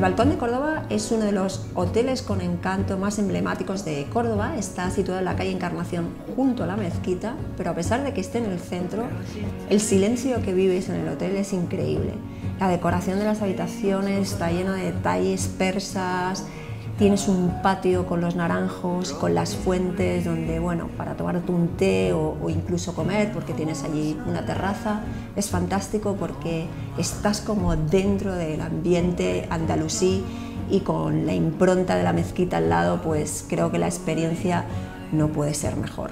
El Balcón de Córdoba es uno de los hoteles con encanto más emblemáticos de Córdoba. Está situado en la calle Encarnación, junto a la mezquita, pero a pesar de que esté en el centro, el silencio que vives en el hotel es increíble. La decoración de las habitaciones está llena de detalles persas. Tienes un patio con los naranjos, con las fuentes, donde, bueno, para tomarte un té o incluso comer, porque tienes allí una terraza. Es fantástico porque estás como dentro del ambiente andalusí y con la impronta de la mezquita al lado, pues creo que la experiencia no puede ser mejor.